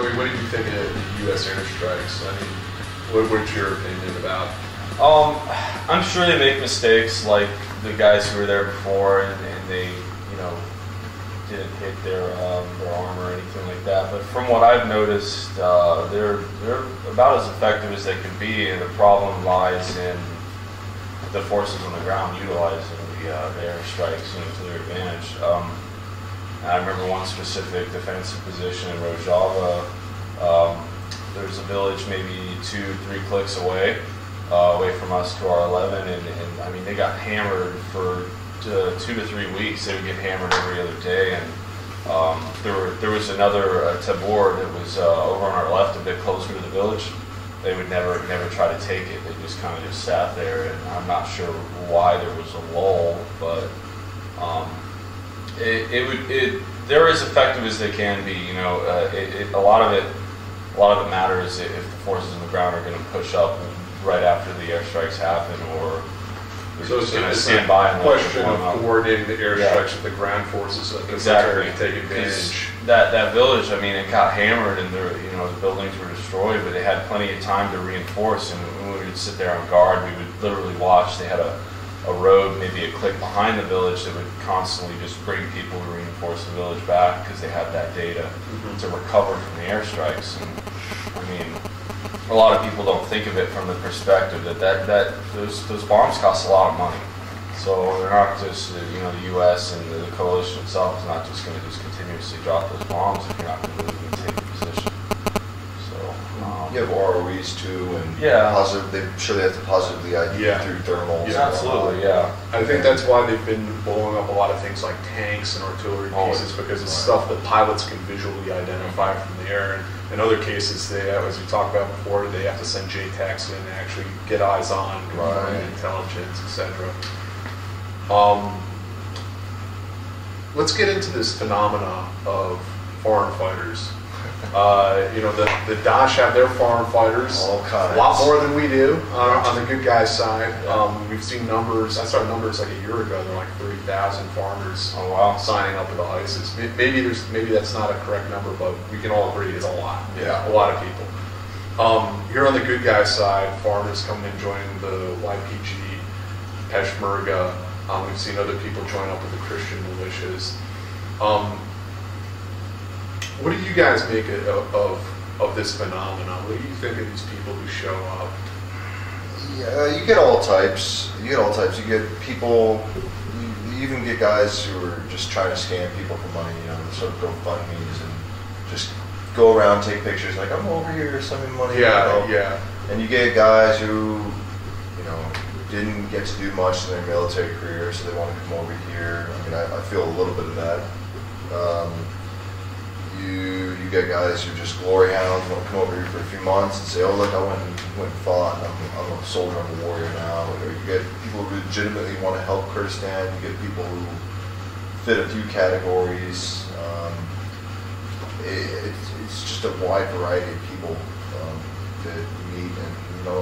Joey, what did you think of U.S. airstrikes? I mean, what's your opinion about? I'm sure they make mistakes, like the guys who were there before, and they, you know, didn't hit their armor or anything like that. But from what I've noticed, they're about as effective as they could be, and the problem lies in the forces on the ground utilizing the airstrikes, you know, to their advantage. I remember one specific defensive position in Rojava. There's a village maybe 2-3 clicks away from us to our 11, and I mean, they got hammered for 2 to 3 weeks. They would get hammered every other day, and there was another tabor that was over on our left, a bit closer to the village. They would never try to take it. They just kind of just sat there, and I'm not sure why there was a lull, but they're as effective as they can be. You know, a lot of it matters if the forces on the ground are going to push up right after the airstrikes happen, or so it's going to stand by and question of coordinating the airstrikes with the ground forces, so exactly to take advantage. That village, I mean, it got hammered, and the buildings were destroyed, but they had plenty of time to reinforce. And when we would sit there on guard, we would literally watch. They had a road, maybe a click behind the village, that would constantly just bring people to reinforce the village back, because they had that data to recover from the airstrikes. And, I mean, a lot of people don't think of it from the perspective that those bombs cost a lot of money. So they're not just, you know, the U.S. and the coalition itself is not just going to just continuously drop those bombs if you're not going to move and take the position. So you have ROEs too, and I'm sure they have to positively ID through thermals. Yeah, absolutely. Yeah, I think that's why they've been blowing up a lot of things like tanks and artillery pieces, because it's stuff that pilots can visually identify from the air. And in other cases, they, as we talked about before, they have to send JTACs in to actually get eyes on, intelligence, etc. Let's get into this phenomena of foreign fighters. You know, the Daesh have their foreign fighters, a lot more than we do on the good guys' side. We've seen numbers. I saw numbers like a year ago. They're like 30,000 foreigners signing up with ISIS. Maybe that's not a correct number, but we can all agree it's a lot. Yeah, a lot of people. Here on the good guys' side, foreigners coming and joining the YPG, Peshmerga. We've seen other people join up with the Christian militias. What do you guys make of this phenomenon? What do you think of these people who show up? Yeah, you get all types. You get all types. You get people. You even get guys who are just trying to scam people for money, you know, sort of GoFundMes, and just go around, take pictures, like, I'm over here, send me money. Yeah, you know? Yeah. And you get guys who, you know, didn't get to do much in their military career, so they want to come over here. I mean, I feel a little bit of that. You get guys who are just glory hounds, want to come over here for a few months and say, oh look, I went and fought, and I'm a soldier, I'm a warrior now. Or you get people who legitimately want to help Kurdistan. You get people who fit a few categories. It's just a wide variety of people that you meet, and you know,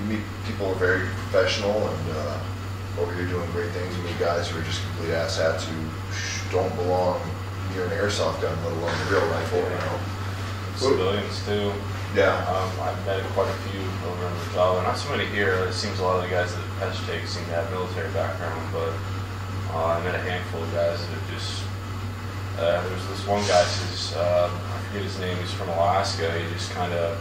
you meet people who are very professional and over here doing great things. You meet guys who are just complete asshats who don't belong near an airsoft gun, let alone a real rifle. You know, civilians too. Yeah, I've met quite a few over in Rojava, not so many here. It seems a lot of the guys that Pesh take seem to have military background, but I met a handful of guys that have just. There's this one guy who's I forget his name. He's from Alaska. He just kind of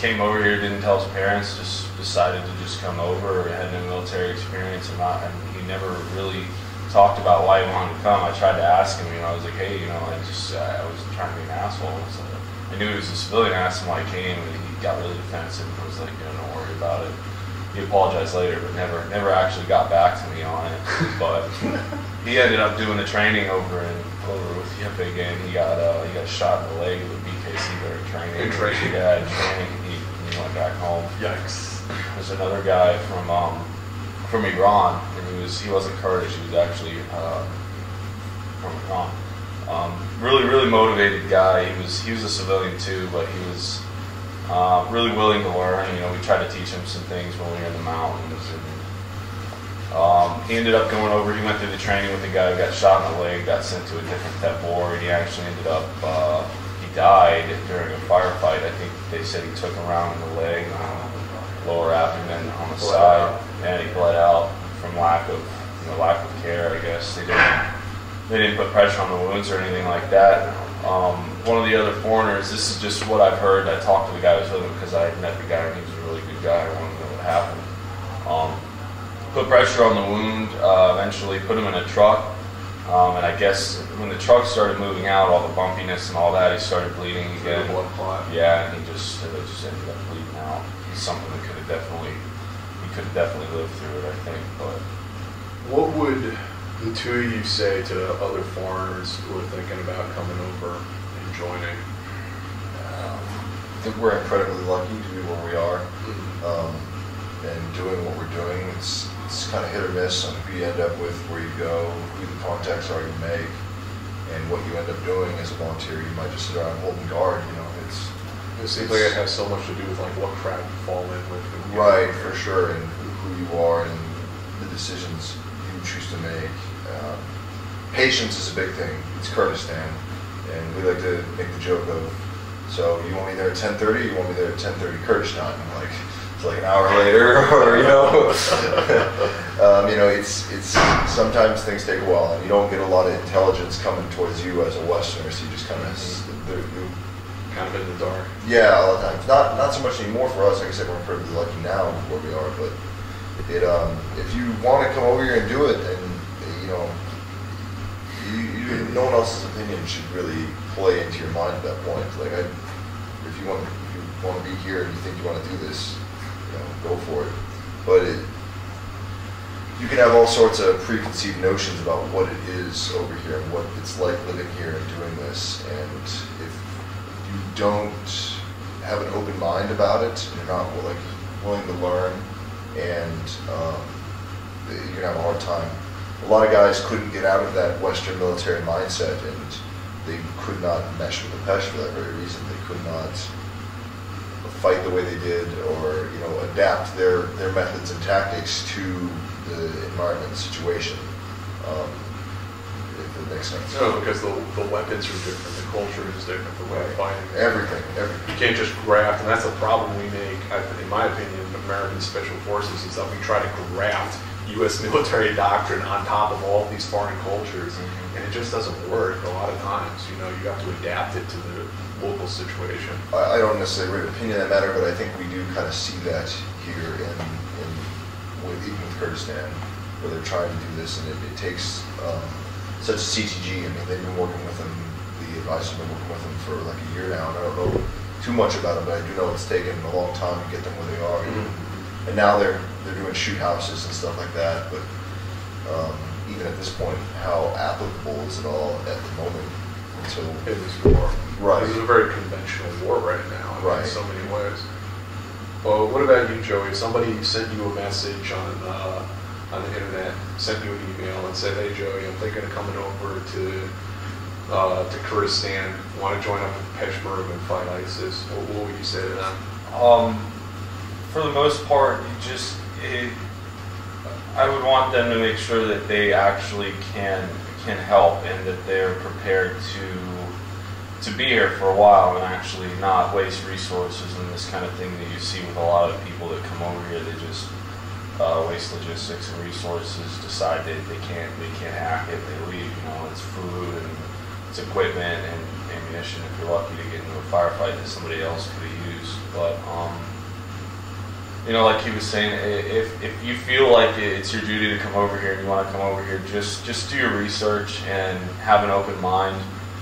came over here, didn't tell his parents, just decided to just come over. Had no military experience, and he never really talked about why he wanted to come. I tried to ask him, you know, I was like, hey, you know, I was trying to be an asshole. So I knew he was a civilian. I asked him why he came, and he got really defensive and was like, you know, don't worry about it. He apologized later, but never actually got back to me on it. But he ended up doing the training over with YPG, and he got shot in the leg with a BKC during training. He went back home. Yikes. There's another guy from Iran, and he wasn't Kurdish, he was actually from Iran. Really, really motivated guy. He was a civilian too, but he was really willing to learn. You know, we tried to teach him some things when we were in the mountains. And, he ended up going over, he went through the training with the guy who got shot in the leg, got sent to a different tabor, and he actually ended up, he he died during a firefight. I think they said he took a round in the leg, lower abdomen, on the side, and he bled out from lack of care, I guess. They didn't put pressure on the wounds or anything like that. One of the other foreigners, this is just what I've heard. I talked to the guy who was with him because I had met the guy, and he was a really good guy. I wanted to know what happened. Put pressure on the wound, eventually put him in a truck, and I guess when the truck started moving out, all the bumpiness and all that, he started bleeding again. Yeah, and he just ended up bleeding out. He's something that he could have definitely lived through it, I think. But what would the two of you say to other foreigners who are thinking about coming over and joining? I think we're incredibly lucky to be where we are, and doing what we're doing. It's kind of hit or miss on who you end up with, where you go, who the contacts are you make, and what you end up doing as a volunteer. You might just sit around holding guard, you know. It seems like it has so much to do with like what crowd you fall in with. Right, for sure, and who you are and the decisions you choose to make. Patience is a big thing. It's Kurdistan, and we like to make the joke of, so you want me there at 10:30, you want me there at 10:30 Kurdistan, and like, it's like an hour later, or you know, you know, it's sometimes things take a while, and you don't get a lot of intelligence coming towards you as a Westerner, so you just kind of kind of in the dark. Yeah, a lot of times. Not so much anymore for us. Like I said, we're pretty lucky now where we are, but it if you want to come over here and do it, then you know, no one else's opinion should really play into your mind at that point. Like, if you want to be here and you think you want to do this, you know, go for it. But you can have all sorts of preconceived notions about what it is over here and what it's like living here and doing this. And if you don't have an open mind about it, you're not willing to learn, and you're gonna have a hard time. A lot of guys couldn't get out of that Western military mindset, and they could not mesh with the Pesh for that very reason. They could not fight the way they did, or you know, adapt their methods and tactics to the environment and situation. If that makes sense. No, because the weapons are different, the culture is different, the way of fighting. Everything. You can't just graft, and that's the problem we make, in my opinion, American Special Forces, is that we try to graft U.S. military doctrine on top of all these foreign cultures, and it just doesn't work a lot of times. You know, you have to adapt it to the local situation. I don't necessarily have an opinion on that matter, but I think we do kind of see that here even with Kurdistan, where they're trying to do this, and it takes such as CTG. I mean, they've been working with them, the advisors have been working with them for like a year now, and I don't know too much about them, but I do know it's taken a long time to get them where they are. And now they're doing shoot houses and stuff like that, but even at this point, how applicable is it all at the moment? So it was war. Right. This is a very conventional war right now, in so many ways. Well, what about you, Joey? Somebody sent you a message on the internet, sent you an email, and said, "Hey, Joey, I'm thinking of coming over to Kurdistan. Want to join up with Peshmerga and fight ISIS?" What would you say to them? For the most part, I would want them to make sure that they actually can help, and that they're prepared to be here for a while and actually not waste resources and this kind of thing that you see with a lot of people that come over here. They just waste logistics and resources, decide that they can't hack it, they leave. You know, it's food and it's equipment and ammunition if you're lucky to get into a firefight that somebody else could have used. But you know, like he was saying, if you feel like it's your duty to come over here and you want to come over here, just do your research and have an open mind.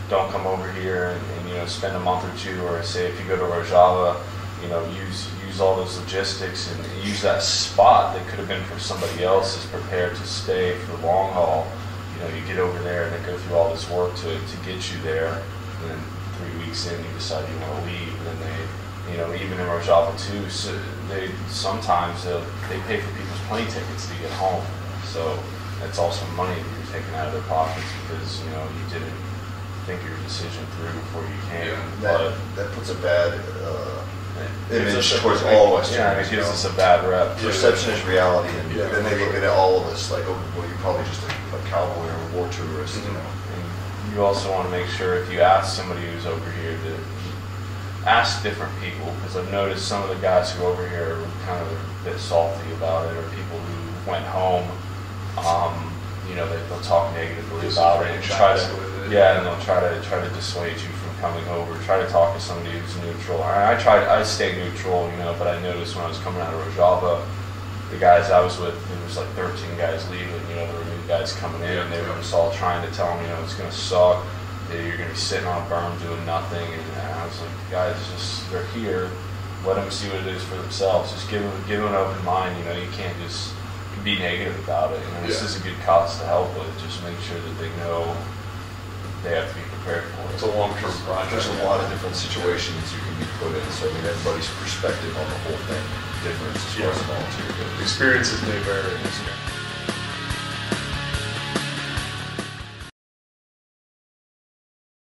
Don't come over here and you know, spend a month or two, or say if you go to Rojava, you know, use all those logistics and use that spot that could have been for somebody else is prepared to stay for the long haul. You know, you get over there and they go through all this work to get you there, and then 3 weeks in you decide you want to leave, and then you know, even in Rojava too, so they pay for people's plane tickets to get home. So that's also money that you're taking out of their pockets, because you know, you didn't think your decision through before you came. Yeah, that puts a bad image towards all Westerners. Yeah, it gives us a bad rep. Perception is reality, and then they look at all of us like, oh, well, you're probably just a cowboy or a war tourist, you know. And you also want to make sure if you ask somebody who's over here to ask different people, because I've noticed some of the guys who are over here are kind of a bit salty about it, or people who went home, you know, they'll talk negatively about it and they'll try to dissuade you from coming over. Try to talk to somebody who's neutral. I stay neutral, you know, but I noticed when I was coming out of Rojava, the guys I was with, there was like 13 guys leaving, you know, there were new guys coming in, and they were just all trying to tell them, you know, it's going to suck, you're going to be sitting on a berm doing nothing, and I was like, guys, just, they're here, let them see what it is for themselves, just give them an open mind, you know, you can't just be negative about it, you know, this is a good cause to help with, just make sure that they know they have to be prepared for it. It's a long-term project. There's a lot of different situations you can be put in, so I mean, everybody's perspective on the whole thing. Difference as far as volunteer goes. Experiences may vary.